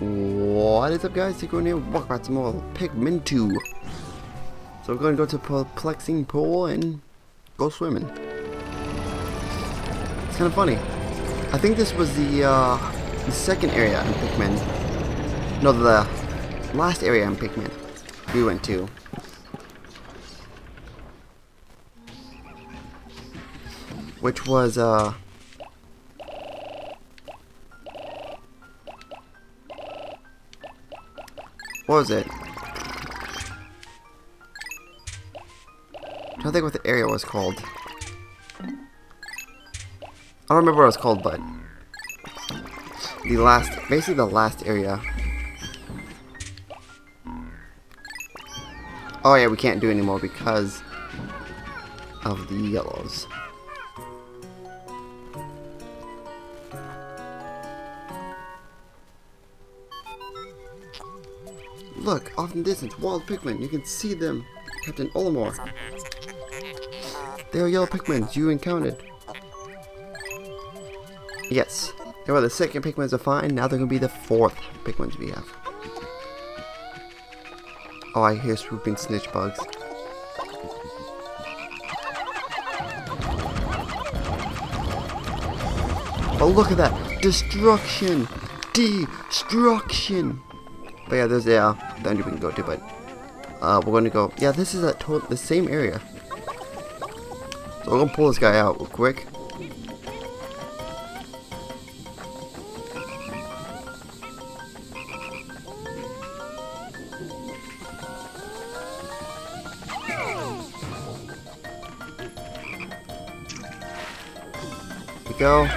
What is up, guys? Secretron here, welcome back to more Pikmin 2. So we're going to go to Perplexing Pool and go swimming. It's kind of funny. I think this was the second area in Pikmin. No, the last area in Pikmin we went to. Which was, what was it? I'm trying to think what the area was called. I don't remember what it was called, but basically the last area. Oh yeah, we can't do anymore because of the yellows. Look, off in the distance, wild Pikmin. You can see them, Captain Olimar. They are yellow Pikmin you encountered. Yes, they were the second Pikmin to find. Now they're going to be the fourth Pikmin we have. Oh, I hear swooping snitch bugs. Oh, look at that! Destruction! Destruction! But yeah, there's the dungeon we can go to, but we're going to go. Yeah, this is the same area. So we're going to pull this guy out real quick. Here we go.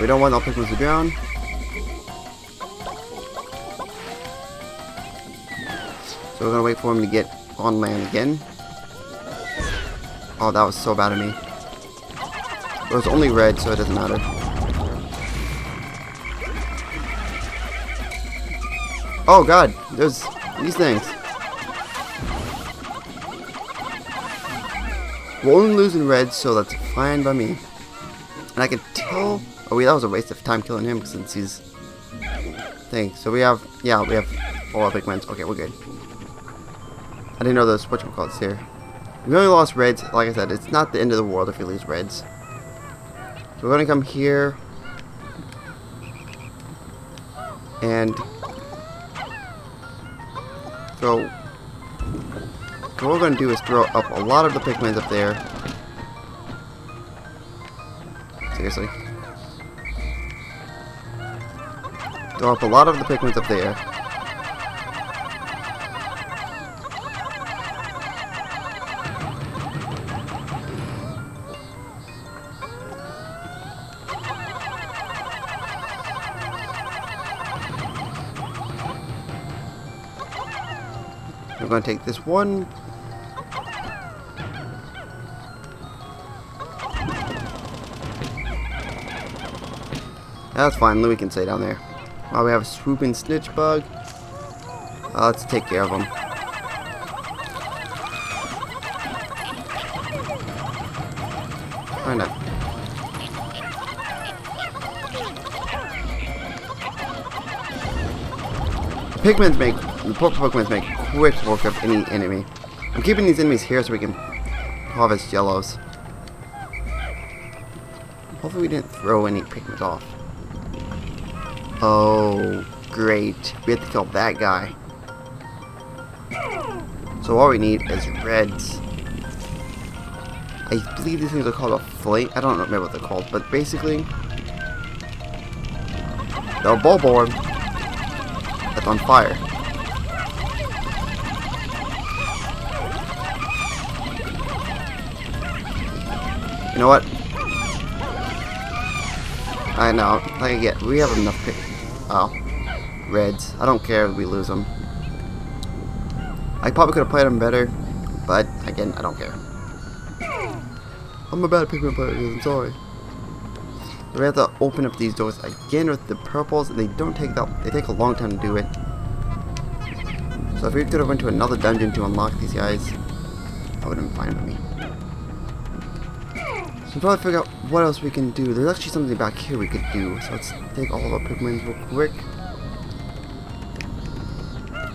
We don't want all Pikmin to drown. So we're gonna wait for him to get on land again. Oh, that was so bad of me. It was only red, so it doesn't matter. Oh god, there's these things. We're only losing red, so that's fine by me. And I can tell. Oh wait, that was a waste of time killing him since he's thing. So we have, yeah, we have all our Pikmin. Okay, we're good. I didn't know those whatchamacallits here. We only lost reds. Like I said, it's not the end of the world if we lose reds. So we're gonna come here and so what we're gonna do is throw up a lot of the Pikmin up there. Seriously. Throw up a lot of the Pikmin up there. We're going to take this one. That's fine, Louie can stay down there. We have a swooping snitch bug. Let's take care of him. Why not? The Pikmin make quick work of any enemy. I'm keeping these enemies here so we can harvest yellows. Hopefully we didn't throw any Pikmin off. Oh, great. We have to kill that guy. So all we need is reds. I believe these things are called a flame. I don't remember what they're called, but basically they're a bulb orb that's on fire. You know what? I know, like I get, we have enough Pikmin. Oh, reds. I don't care if we lose them. I probably could have played them better, but again, I don't care. I'm a bad Pikmin player, I'm sorry. So we have to open up these doors again with the purples, and they don't take that. They take a long time to do it. So if we could have went to another dungeon to unlock these guys, that would have been fine with me. So we'll probably figure out what else we can do. There's actually something back here we could do. So let's take all of our Pikmin real quick.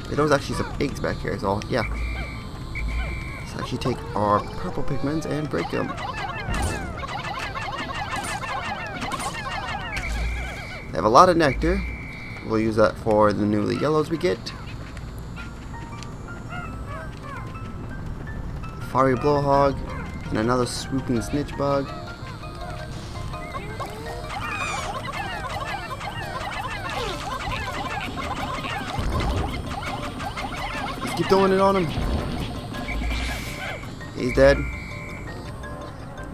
There was actually some eggs back here, so yeah. Let's actually take our purple Pikmin and break them. They have a lot of nectar. We'll use that for the newly yellows we get. Fiery blowhog and another swooping snitch bug. Let's keep throwing it on him. He's dead.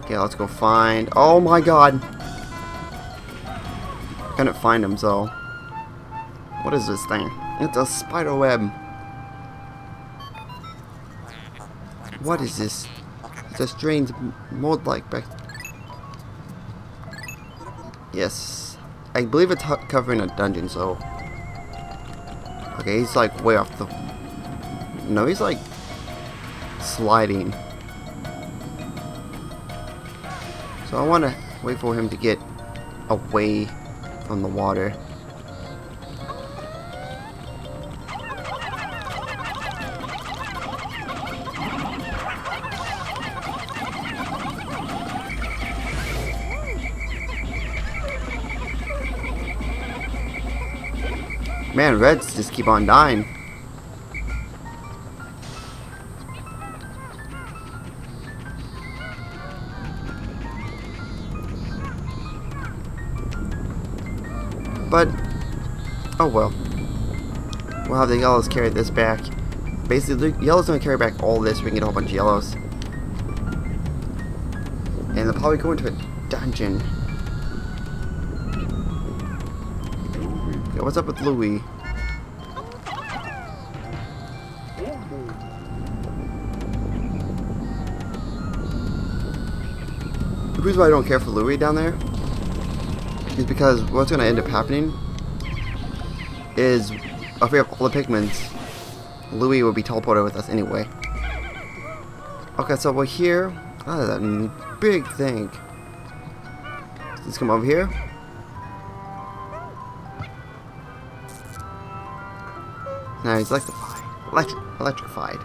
Okay, let's go find. Oh my god! Couldn't find him, so. What is this thing? It's a spider web. What is this? It's a strange mold-like back. Yes. I believe it's covering a dungeon, so. Okay, he's like way off the. No, he's like sliding. So I want to wait for him to get away from the water. Man, reds just keep on dying. But, oh well. We'll have the yellows carry this back. Basically, the yellows don't carry back all this. We can get a whole bunch of yellows. And they'll probably go into a dungeon. What's up with Louie? The reason why I don't care for Louie down there is because what's going to end up happening is if we have all the Pikmins, Louie will be teleported with us anyway. Okay, so we're here. Oh, that big thing. Let's come over here. Now he's electrified. Electrified.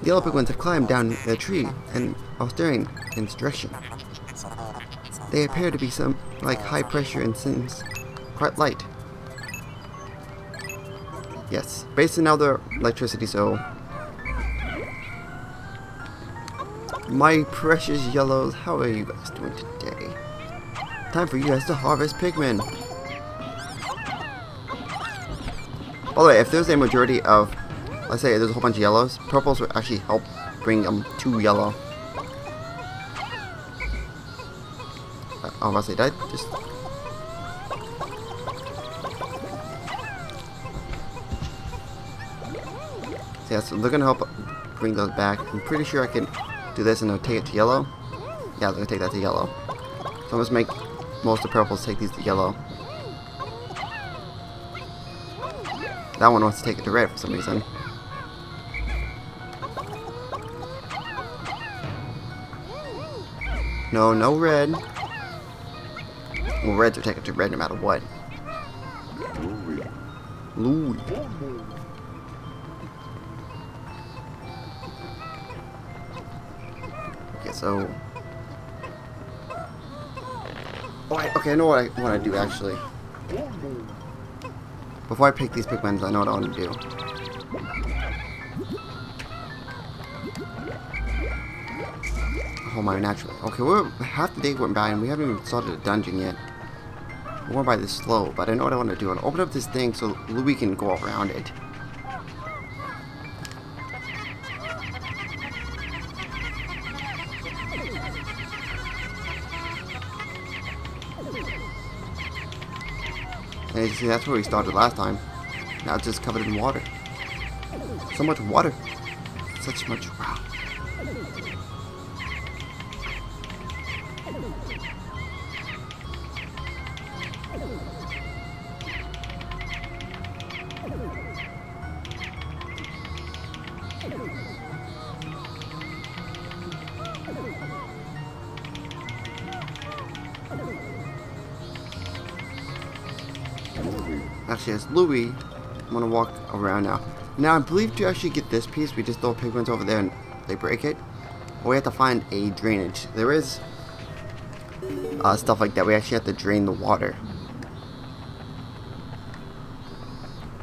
The yellow Pikmin have climbed down the tree and are staring in its direction. They appear to be some like high pressure and seems quite light. Yes, based on other electricity, so my precious yellows, how are you guys doing today? Time for you guys to harvest Pikmin. By the way, if there's a majority of, let's say there's a whole bunch of yellows, purples would actually help bring them to yellow. Oh, must I die? Just. So yeah, so they're gonna help bring those back. I'm pretty sure I can do this and they'll take it to yellow. Yeah, they're gonna take that to yellow. So I'm just make most of the purples take these to yellow. That one wants to take it to red for some reason. No, no red. Well, reds will take it to red no matter what. Louie. Okay, so. Oh, okay, I know what I want to do actually. Before I pick these Pikmin, I know what I want to do. Oh my, naturally. Okay, we're half the day went by and we haven't even started a dungeon yet. We're going by this slow, but I know what I want to do. I'll open up this thing so Louie can go around it. And you see, that's where we started last time. Now it's just covered in water. So much water. Such much. Wow. actually as Louie. I'm gonna walk around now. Now I believe to actually get this piece, we just throw pigments over there and they break it. Or we have to find a drainage. There is stuff like that. We actually have to drain the water.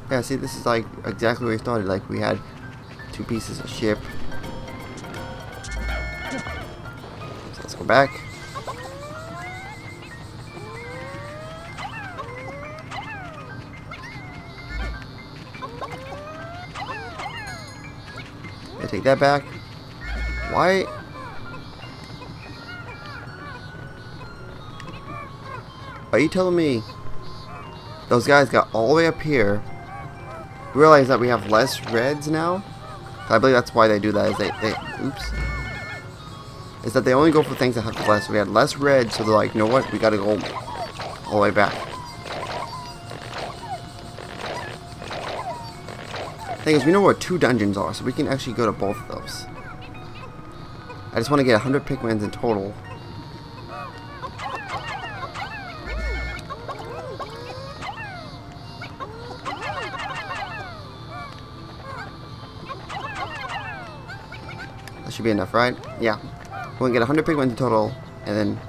Yeah, see, this is like exactly where we started. Like we had two pieces of ship. So let's go back. Take that back. Why? Are you telling me those guys got all the way up here? Realize that we have less reds now? I believe that's why they do that. Is they oops. Is that they only go for things that have less. We had less red, so they're like, you know what? We gotta go all the way back. Thing is, we know where two dungeons are, so we can actually go to both of those. I just want to get 100 Pikmins in total. That should be enough, right? Yeah. We're going to get 100 Pikmins in total, and then...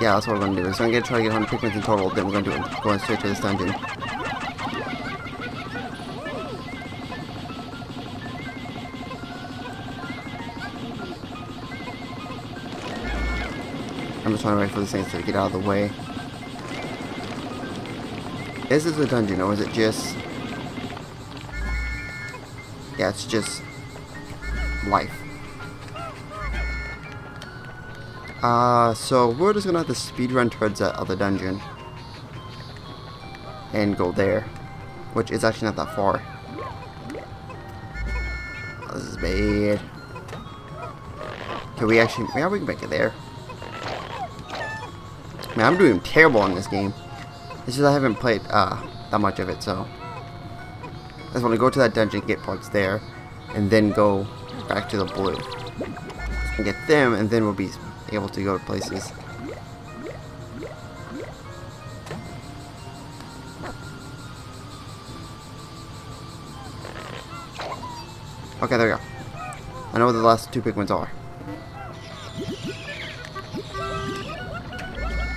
yeah, that's what we're going to do. So I'm going to try to get 100 Pikmins in total, then we're going to do it, going straight to this dungeon. I'm just trying to wait for these things to get out of the way. Is this a dungeon or is it just... yeah, it's just... life. So we're just gonna have to speedrun towards that other dungeon. And go there. Which is actually not that far. Oh, this is bad. Can we actually... yeah, we can make it there. Man, I'm doing terrible on this game. It's just I haven't played that much of it, so I just want to go to that dungeon, get parts there, and then go back to the blue and get them, and then we'll be able to go to places. Okay, there we go. I know where the last two Pikmins are.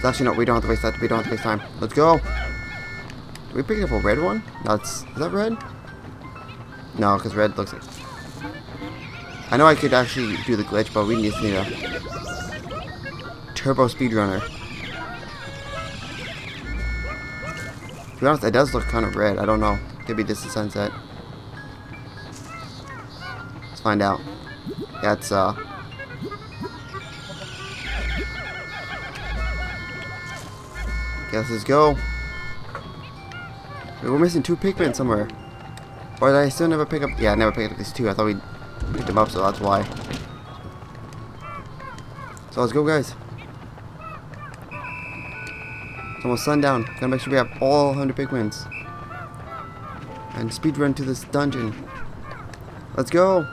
Actually, no, we don't have to waste that. We don't have to waste time. Let's go. Did we pick up a red one? That's is that red? No, because red looks like... I know I could actually do the glitch, but we just need a turbo speedrunner. To be honest, it does look kind of red. I don't know. Could be just the sunset. Let's find out. That's yes, let's go. We're missing two Pikmin somewhere. Or did I still never pick up? Yeah, I never picked up these two. I thought we picked them up, so that's why. So let's go, guys. It's almost sundown. Gotta make sure we have all 100 Pikmins. And speedrun to this dungeon. Let's go.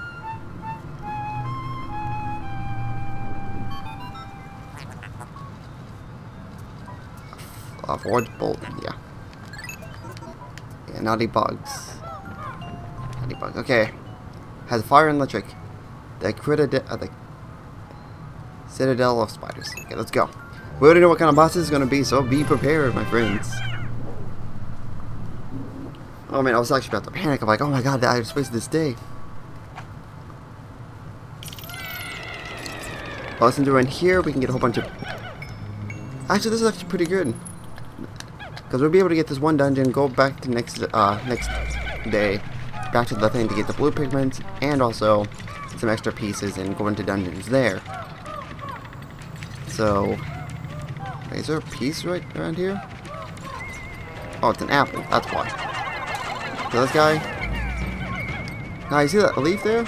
Forge bolt, yeah. Yeah, naughty bugs. Naughty bugs. Okay. Has fire and electric. The citadel of spiders. Okay, let's go. We already know what kind of boss this is gonna be, so be prepared, my friends. Oh man, I was actually about to panic. I'm like, oh my god, I just wasted this day. Well, since we're in here, we can get a whole bunch of... actually, this is actually pretty good. Because we'll be able to get this one dungeon, go back to next day, back to the thing to get the blue Pikmins, and also some extra pieces and go into dungeons there. So, wait, is there a piece right around here? Oh, it's an apple, that's why. So this guy, now you see that leaf there?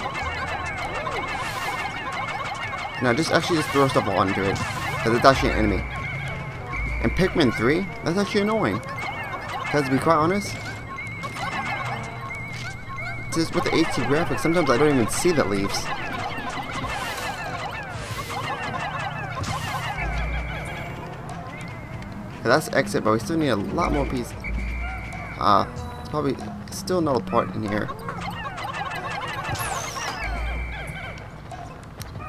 No, just throw stuff onto it, because it's actually an enemy. And Pikmin 3? That's actually annoying. Because to be quite honest, just with the HD graphics, sometimes I don't even see the leaves. Okay, that's exit, but we still need a lot more pieces. It's probably still another part in here.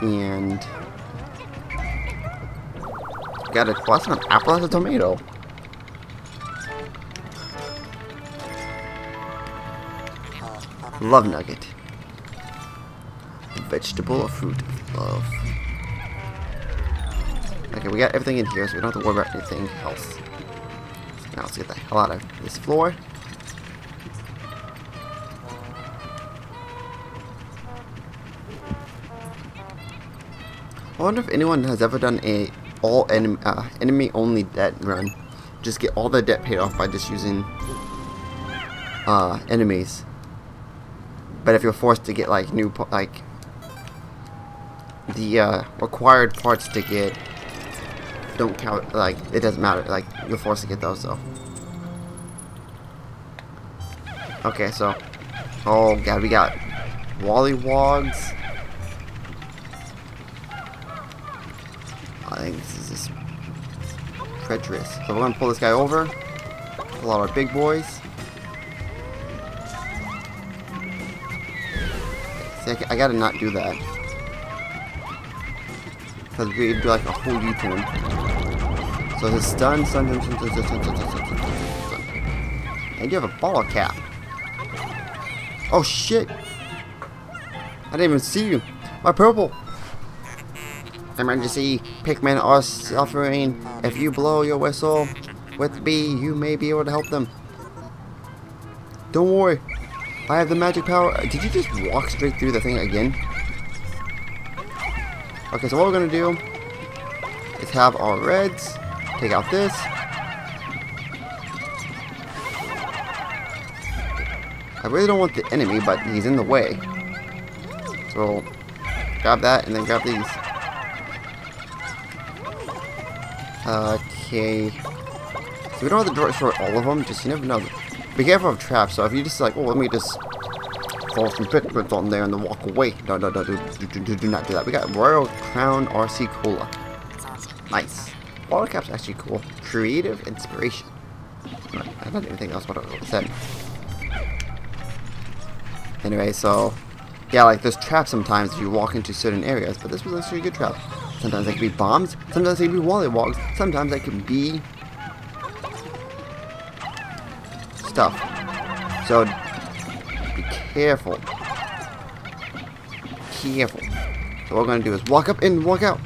And got a plus on apple as a tomato. Love nugget. Vegetable or fruit of love. Okay, we got everything in here, so we don't have to worry about anything else. So now let's get the hell out of this floor. I wonder if anyone has ever done a all enemy only debt run. Just get all their debt paid off by just using enemies. But if you're forced to get like new required parts to get don't count, like it doesn't matter, like you're forced to get those. So okay, so oh god, we got Wallywogs. I think this is just treacherous. So we're gonna pull this guy over. Pull out our big boys. See, I gotta not do that. Because we do like a whole U-turn. So this stun. And you have a ball cap. Oh shit! I didn't even see you. My purple. Emergency, Pikmin are suffering. If you blow your whistle with B, you may be able to help them. Don't worry, I have the magic power. Did you just walk straight through the thing again? Okay, so what we're gonna do is have our reds take out this. I really don't want the enemy, but he's in the way. So grab that and then grab these. Okay, so we don't have to destroy all of them, just you never know. Be careful of traps, so if you just like, oh, let me just throw some Pikmin on there and then walk away. No, no, no, do not do that. We got Royal Crown RC Cola. Nice. Water cap's actually cool. Creative Inspiration. I don't know anything else what I said. Anyway, so, yeah, like there's traps sometimes if you walk into certain areas, but this was actually a good trap. Sometimes they can be bombs, sometimes they can be Wallywogs, sometimes they can be stuff. So be careful. Careful. So what we're gonna do is walk up and walk out.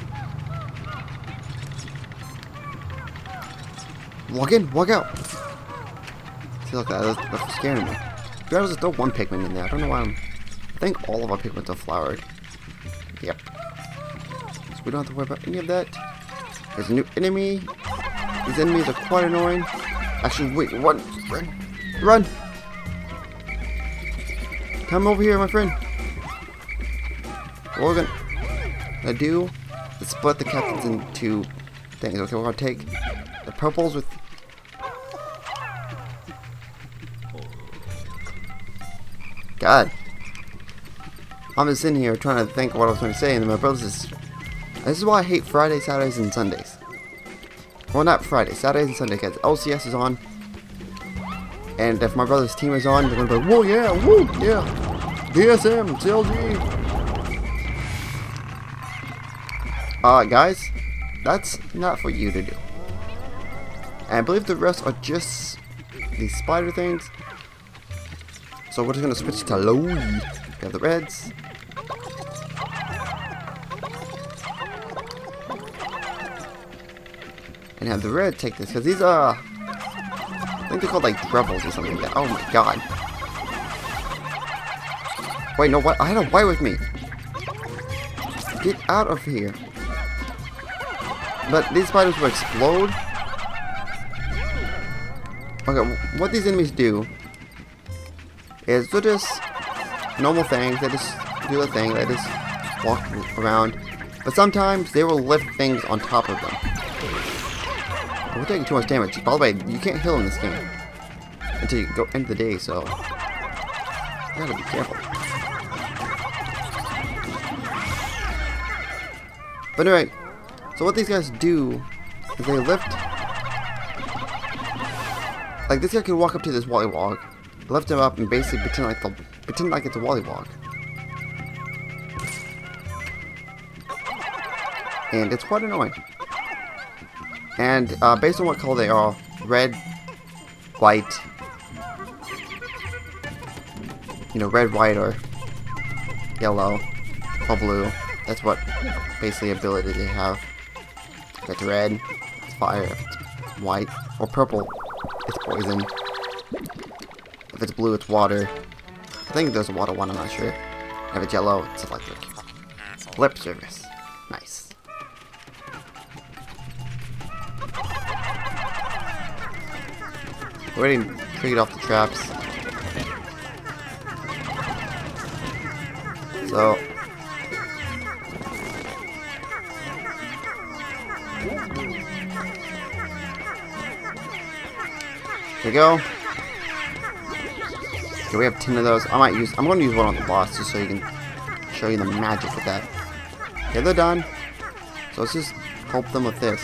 Walk in, walk out. See, look, that's scaring me. I'd rather just throw one Pikmin in there. I don't know why I think all of our Pikmin are flowered. Yep. We don't have to worry about any of that. There's a new enemy. These enemies are quite annoying. Actually, wait, run! Come over here, my friend. What we're gonna do is split the captains into things. Okay, we're gonna take the purples with. God, I'm just in here trying to think what I was going to say, and then my brother's just. This is why I hate Fridays, Saturdays, and Sundays. Well, not Fridays, Saturdays and Sundays, because LCS is on. And if my brother's team is on, they're going to be like, whoa, yeah, woo, yeah. DSM, CLG. Guys, that's not for you to do. And I believe the rest are just these spider things. So we're just going to switch to Louie. We have the reds. And have the red take this, because these are, I think they're called like rebels or something like that. Oh my god. Wait, no, what? I had a white with me. Get out of here. But these spiders will explode. Okay, what these enemies do is they're just normal things. They just do a thing. They just walk around. But sometimes they will lift things on top of them. We're taking too much damage. By the way, you can't heal in this game until you go end of the day, so you gotta be careful. But anyway, so what these guys do is they lift Like, this guy could walk up to this Wallywog, lift him up, and basically pretend like it's a Wallywog. And it's quite annoying. And based on what color they are, red, white, you know, red, white, or yellow, or blue. That's what basically ability they have. If it's red, it's fire. If it's white, or purple, it's poison. If it's blue, it's water. I think there's a water one, I'm not sure. And if it's yellow, it's electric. Lip service. Nice. We already triggered off the traps. So here we go. Okay, we have 10 of those. I'm gonna use one on the boss just so you can show you the magic with that. Okay, they're done. So let's just help them with this.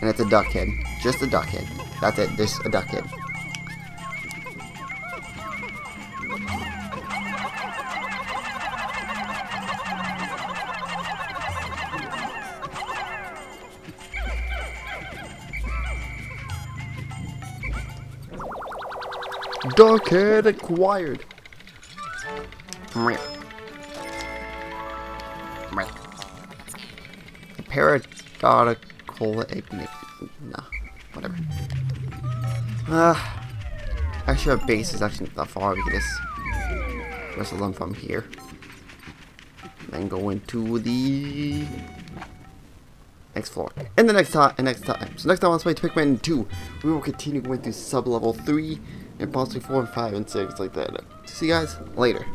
And it's a duck head. Just a duck head. That's it. Just a duck head. Duck head acquired. The paradox. Nah, whatever. Actually, our base is actually not that far. We can just wrestle them from here. And then go into the next floor. And the next time. So next time, let's play Pikmin 2. We will continue going through sub-level 3, and possibly 4 and 5 and 6 like that. See you guys later.